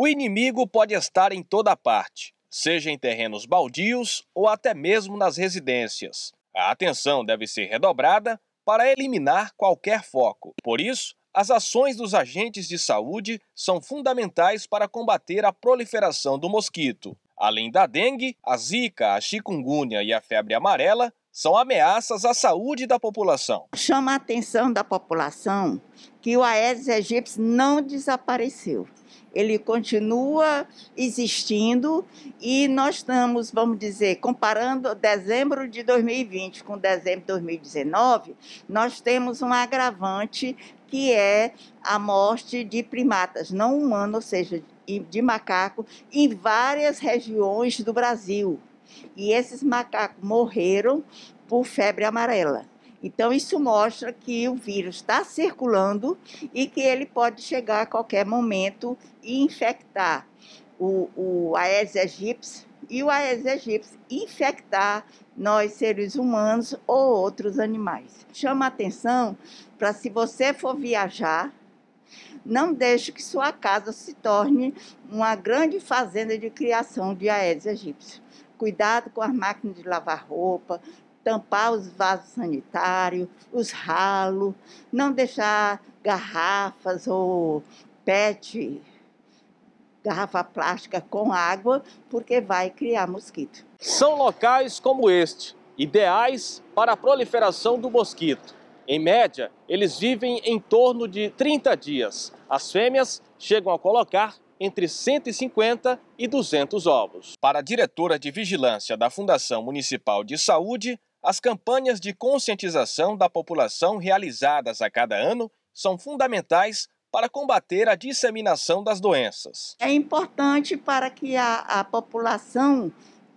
O inimigo pode estar em toda parte, seja em terrenos baldios ou até mesmo nas residências. A atenção deve ser redobrada para eliminar qualquer foco. Por isso, as ações dos agentes de saúde são fundamentais para combater a proliferação do mosquito. Além da dengue, a zika, a chikungunya e a febre amarela são ameaças à saúde da população. Chama a atenção da população que o Aedes aegypti não desapareceu. Ele continua existindo e nós estamos, vamos dizer, comparando dezembro de 2020 com dezembro de 2019, nós temos um agravante que é a morte de primatas não humanos, ou seja, de macaco, em várias regiões do Brasil. E esses macacos morreram por febre amarela. Então, isso mostra que o vírus está circulando e que ele pode chegar a qualquer momento e infectar o Aedes aegypti e o Aedes aegypti infectar nós, seres humanos ou outros animais. Chama a atenção para, se você for viajar, não deixe que sua casa se torne uma grande fazenda de criação de Aedes aegypti. Cuidado com as máquinas de lavar roupa, tampar os vasos sanitários, os ralos, não deixar garrafas ou PET, garrafa plástica com água, porque vai criar mosquito. São locais como este, ideais para a proliferação do mosquito. Em média, eles vivem em torno de 30 dias. As fêmeas chegam a colocar entre 150 e 200 ovos. Para a diretora de vigilância da Fundação Municipal de Saúde, as campanhas de conscientização da população realizadas a cada ano são fundamentais para combater a disseminação das doenças. É importante para que a população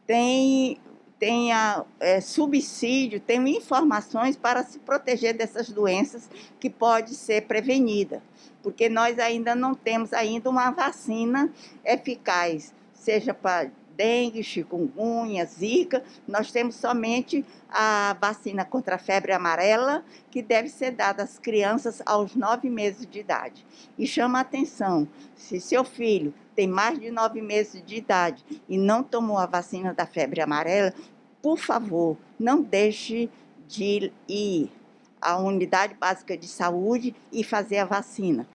tenha subsídio, tenha informações para se proteger dessas doenças que pode ser prevenida, porque nós ainda não temos uma vacina eficaz, seja para dengue, chikungunya, zika. Nós temos somente a vacina contra a febre amarela, que deve ser dada às crianças aos 9 meses de idade. E chama a atenção, se seu filho tem mais de 9 meses de idade e não tomou a vacina da febre amarela, por favor, não deixe de ir à unidade básica de saúde e fazer a vacina.